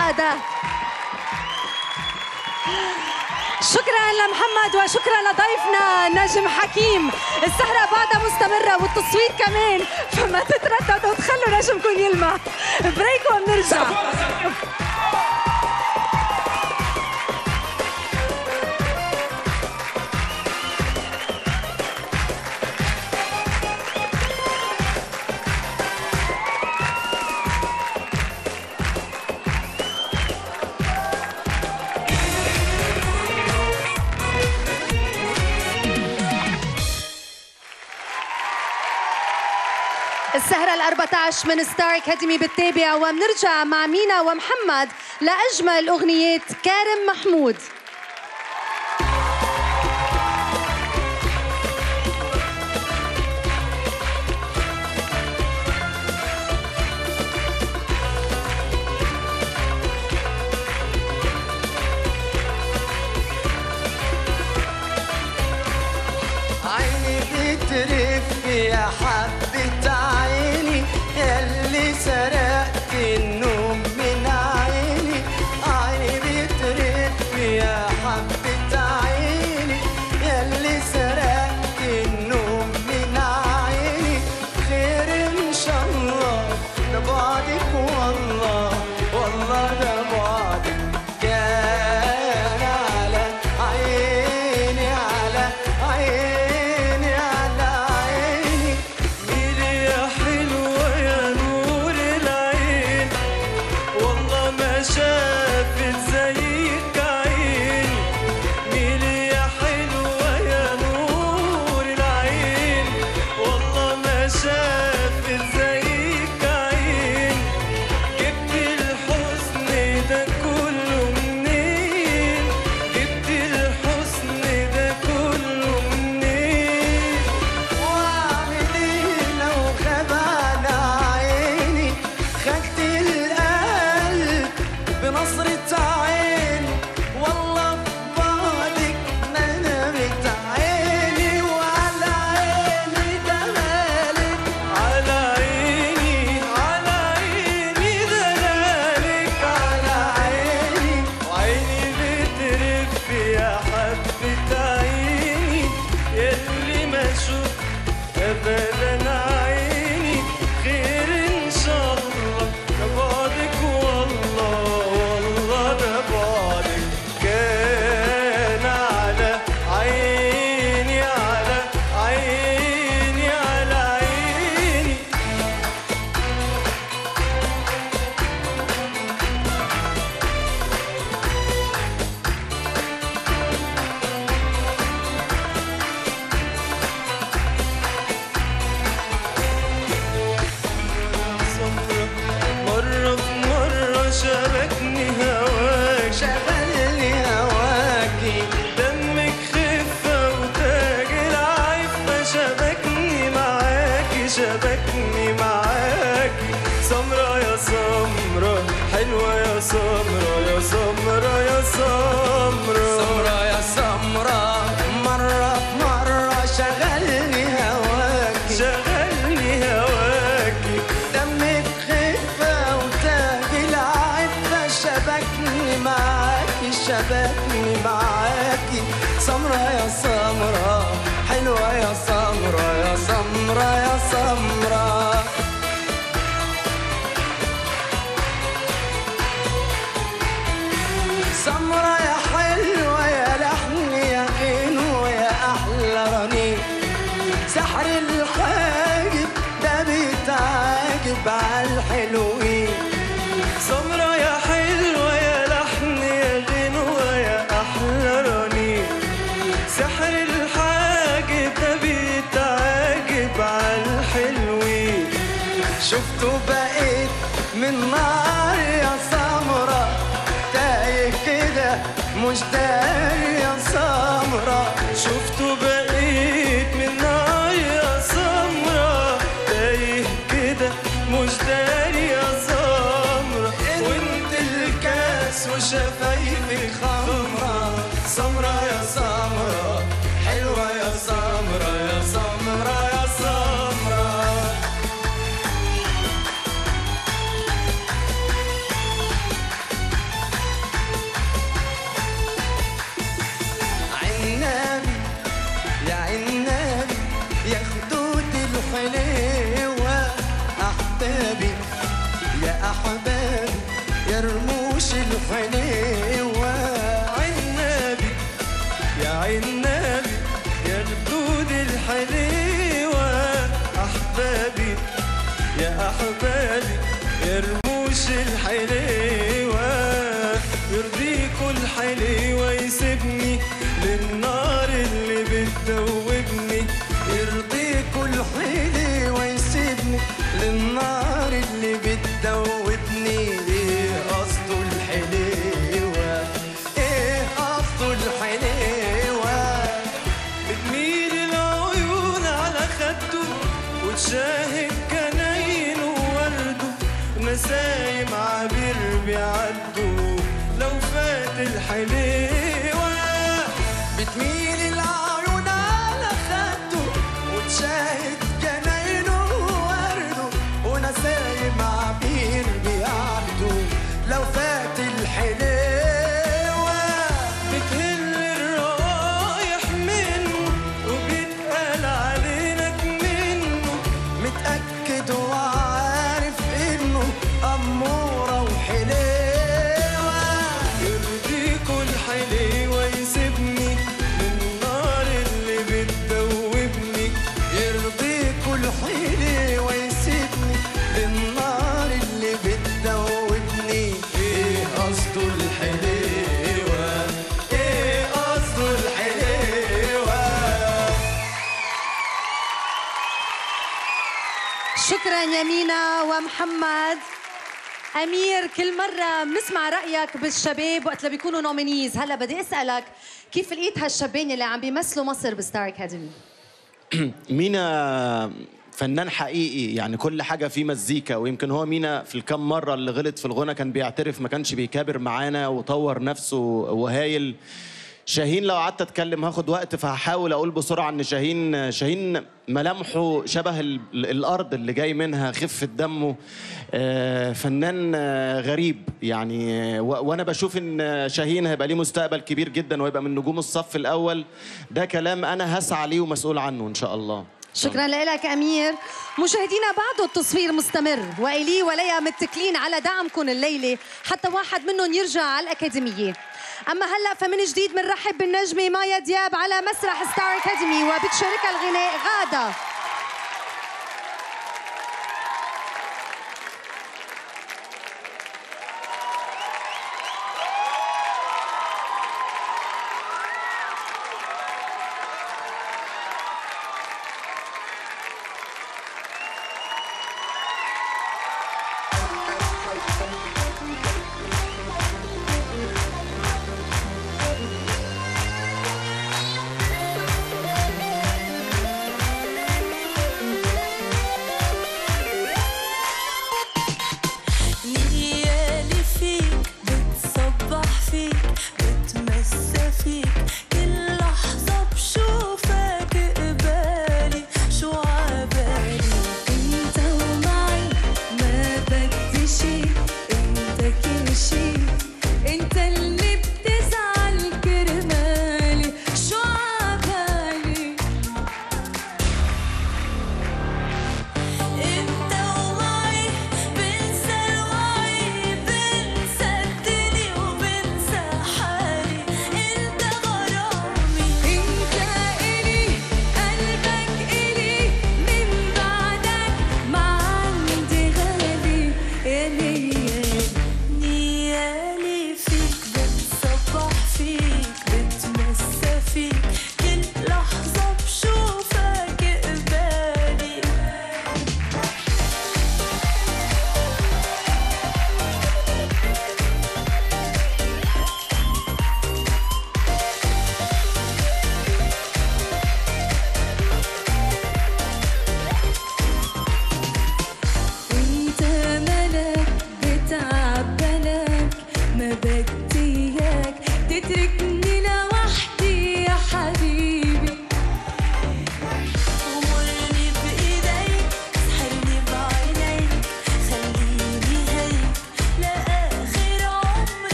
أداه. شكرا لمحمد وشكرا لضيفنا نجم حكيم. السهرة بعدها مستمرة والتصوير كمان، فما تترددوا وتخلوا نجمكم يلمع. بريك ونرجع. السهرة الأربعة عشر من ستار أكاديمي بالتابع، وبنرجع مع مينا ومحمد لأجمل أغنيات كارم محمود. عيني بترف يا حبة عيني ياللي سرقت النوم من عيني، عيني بترف يا حبة عيني ياللي سرقت النوم من عيني، خير إن شاء الله ده بعدك والله والله ده بعدك كان على عيني على عيني عالنبي يا الخدود الحليوة أحبابي يا أحبابي يا رموش الحليوة يرضيكوا الحليوة يسيبني للنار اللي بتذوبني يرضيكوا الحليوة يسيبني للنار اللي بتذوبني شاهد جناين وورده مسايم عبير بيعدوا لو فات الحليوة بتميل العيون على خده وتشاهد جناين وورده ونسايم عبير بيعدوا لو فات الحليوة بتهل الروايح منه وبيتقال علينك متأكد وعارف إنه أمورة وحليوة يرضيكوا الحليوة يسيبني من نار اللي بتدوبني يرضيكوا الحليوة يسيبني من نار اللي بتدوبني إيه قصده الحليوة إيه قصده الحليوة. شكرا يا مينا ومحمد. أمير كل مرة بنسمع رأيك بالشباب وقت اللي بيكونوا نومينيز، هلا بدي أسألك كيف لقيت هالشابين اللي عم بيمثلوا مصر بستار أكاديمي؟ مينا فنان حقيقي، يعني كل حاجة فيه مزيكا، ويمكن هو مينا في الكام مرة اللي غلط في الغنى كان بيعترف، ما كانش بيكابر معانا وطور نفسه وهايل. شاهين لو قعدت اتكلم هاخد وقت، فهحاول اقول بسرعه ان شاهين شاهين ملامحه شبه الارض اللي جاي منها، خفه دمه، فنان غريب يعني. وانا بشوف ان شاهين هيبقى ليه مستقبل كبير جدا وهيبقى من نجوم الصف الاول، ده كلام انا هسعى ليه ومسؤول عنه ان شاء الله. شكرا لك امير. مشاهدينا بعده التصوير مستمر، وإلي وليا متكلين على دعمكم الليله حتى واحد منهم يرجع على الاكاديميه. اما هلا فمن جديد بنرحب بالنجمه مايا دياب على مسرح ستار اكاديمي وبتشاركها الغناء غادة.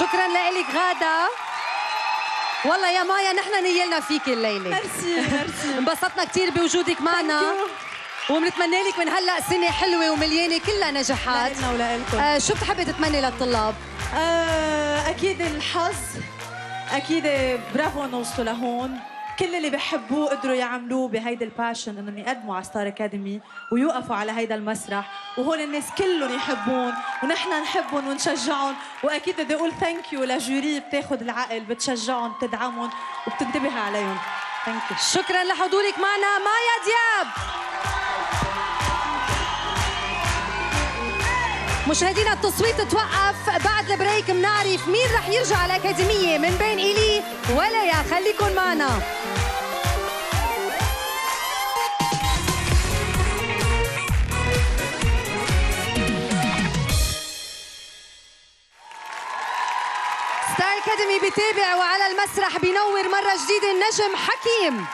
شكرا لك غادة. والله يا مايا نحن نيلنا فيك الليله. ميرسي ميرسي انبسطنا كثير بوجودك معنا وبنتمنى لك من هلا سنه حلوه ومليانه كلها نجاحات. لنا ولكم. آه شو بتحبي تتمني للطلاب؟ آه اكيد الحظ، اكيد برافو انه وصلوا لهون، كل اللي بحبوه قدروا يعملوه بهيدا الباشن انهم يقدموا على ستار اكاديمي ويوقفوا على هيدا المسرح، وهول الناس كلهم يحبون ونحن نحبهم ونشجعهم، واكيد بدي اقول ثانك يو لجوري بتاخذ العقل، بتشجعهم، بتدعمهم وبتنتبه عليهم. ثانك يو. شكرا لحضورك معنا مايا دياب. مشاهدينا التصويت توقف، بعد البريك بنعرف مين رح يرجع على الأكاديمية من بين إيلي ولايا. خليكن معنا. ستار أكاديمي بيتابع وعلى المسرح بينور مرة جديدة النجم حكيم.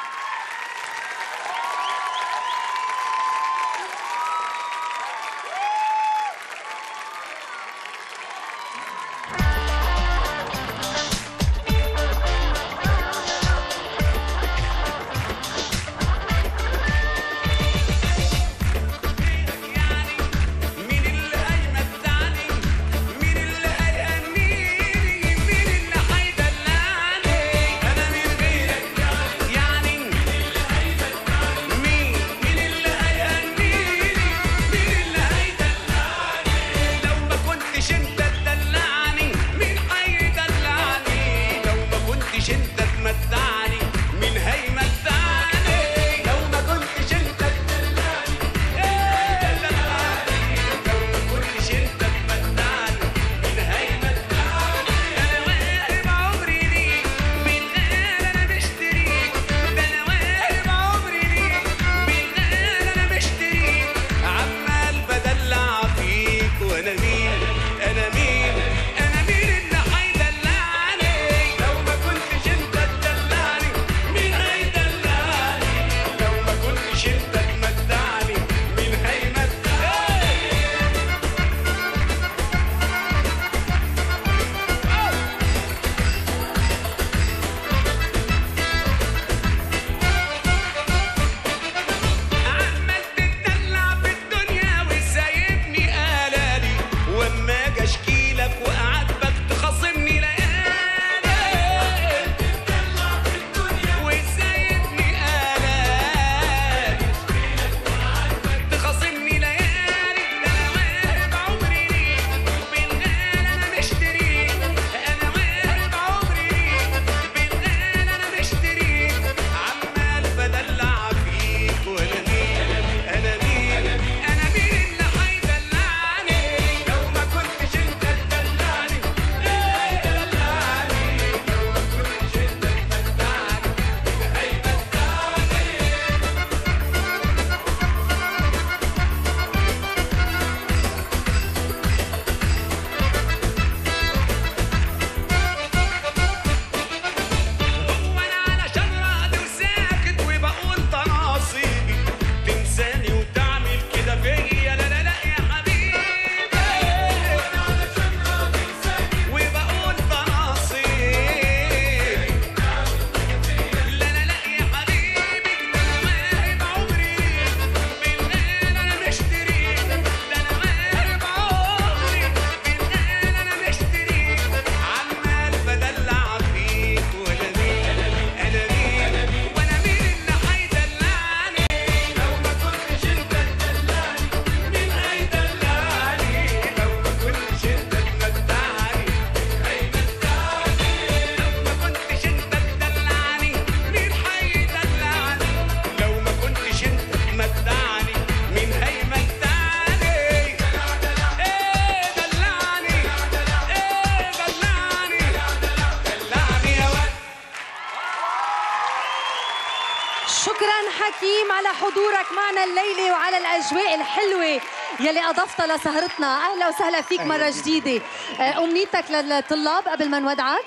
الليلة وعلى الأجواء الحلوة يلي أضفتها لسهرتنا، أهلا وسهلا فيك مرة جديدة. أمنيتك للطلاب قبل ما نودعك؟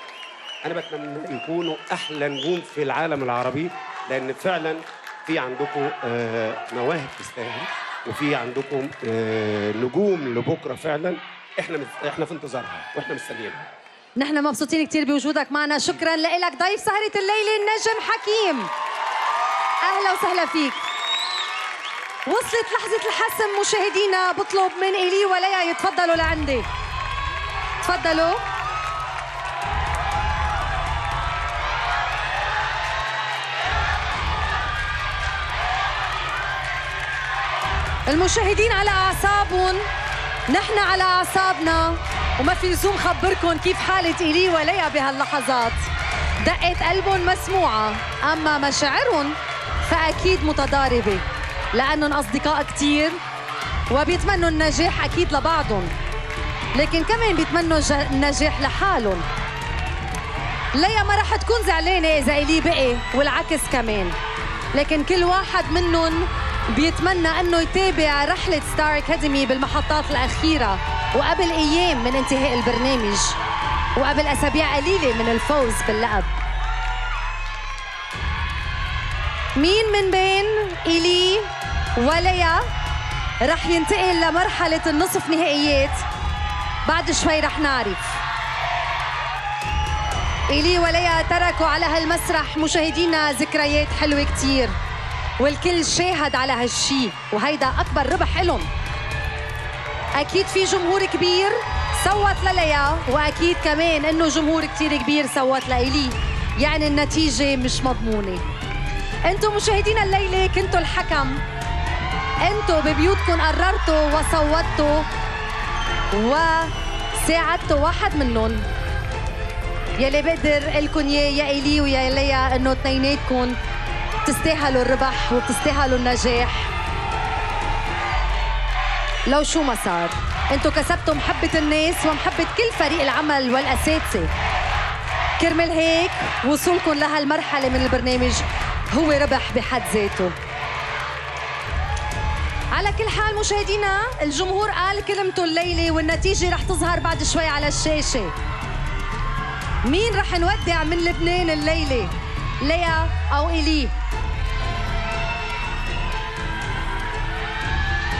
أنا بتمنى يكونوا أحلى نجوم في العالم العربي، لأن فعلا في عندكم مواهب تستاهل وفي عندكم نجوم لبكرة، فعلا إحنا إحنا في انتظارها وإحنا مستنيينها. نحن مبسوطين كثير بوجودك معنا، شكرا لك. ضيف سهرة الليلة النجم حكيم، أهلا وسهلا فيك. وصلت لحظة الحسم مشاهدينا، بطلب من إيلي وليا يتفضلوا لعندي، تفضلوا. المشاهدين على أعصابهم، نحن على أعصابنا، وما في لزوم خبركم كيف حالة إيلي وليا بهاللحظات. دقة قلبهم مسموعة، أما مشاعرهم فأكيد متضاربة، لأنهم أصدقاء كتير وبيتمنوا النجاح أكيد لبعضهم، لكن كمان بيتمنوا النجاح لحالهم. ليا ما رح تكون زعلانة إذا إيلي بقي والعكس كمان، لكن كل واحد منهم بيتمنى أنه يتابع رحلة ستار أكاديمي بالمحطات الأخيرة، وقبل أيام من انتهاء البرنامج، وقبل أسابيع قليلة من الفوز باللقب. مين من بين إيلي وليا رح ينتقل لمرحلة النصف نهائيات؟ بعد شوي رح نعرف. إيلي وليا تركوا على هالمسرح مشاهدينا ذكريات حلوة كتير، والكل شاهد على هالشي، وهيدا أكبر ربح إلهم. أكيد في جمهور كبير صوت لليا، وأكيد كمان إنه جمهور كتير كبير صوت لإيلي، يعني النتيجة مش مضمونة. أنتم مشاهدين الليلة كنتوا الحكم، أنتوا ببيوتكم قررتوا وصوتوا وساعدتوا واحد منهم. يلي بقدر إلكن يا إيلي ويا ليا إنه اثنيناتكم بتستاهلوا الربح وبتستاهلوا النجاح. لو شو ما صار، انتم كسبتوا محبة الناس ومحبة كل فريق العمل والأساتذة، كرمال هيك وصولكم لهالمرحلة من البرنامج هو ربح بحد ذاته. على كل حال مشاهدينا، الجمهور قال كلمته الليلة، والنتيجة رح تظهر بعد شوي على الشاشة. مين رح نودع من لبنان الليلة، ليا أو إيلي؟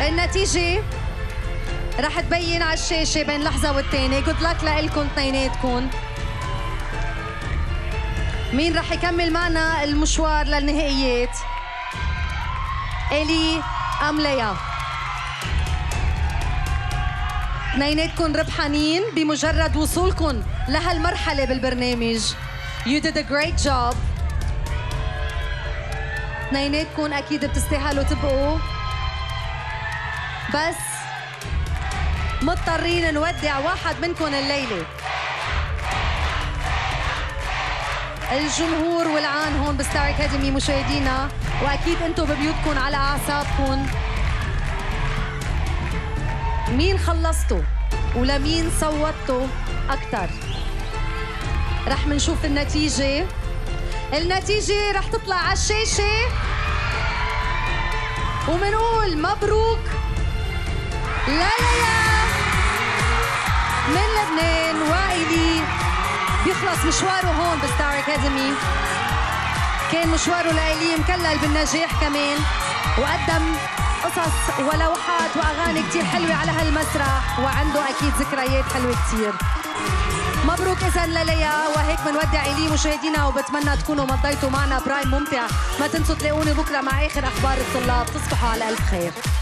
النتيجة رح تبين على الشاشة بين لحظة والتانية. جود لك لإلكم اثنيناتكم. مين رح يكمل معنا المشوار للنهائيات، إيلي أم ليا؟ اثنيناتكم ربحانين بمجرد وصولكم لهالمرحلة بالبرنامج. You did a great job. اثنيناتكم أكيد بتستاهلوا تبقوا، بس مضطرين نودع واحد منكم الليلة. الجمهور والعان هون بستار أكاديمي مشاهدينا، وأكيد أنتم ببيوتكم على أعصابكم. مين خلصتوا ولمين صوتوا أكثر؟ رح منشوف النتيجة، النتيجة رح تطلع على الشاشة، ومنقول مبروك لليا من لبنان وإيلي. بيخلص مشواره هون بستار أكاديمي، كان مشواره لإيلي مكلل بالنجاح كمان، وقدم قصص ولوحات وأغاني كتير حلوة على هالمسرح، وعنده أكيد ذكريات حلوة كتير. مبروك إذن لليا، وهيك بنودع إيلي مشاهدينا، وبتمنى تكونوا مضيتوا معنا برايم ممتع. ما تنسوا تلاقوني بكره مع آخر أخبار الطلاب، تصبحوا على ألف خير.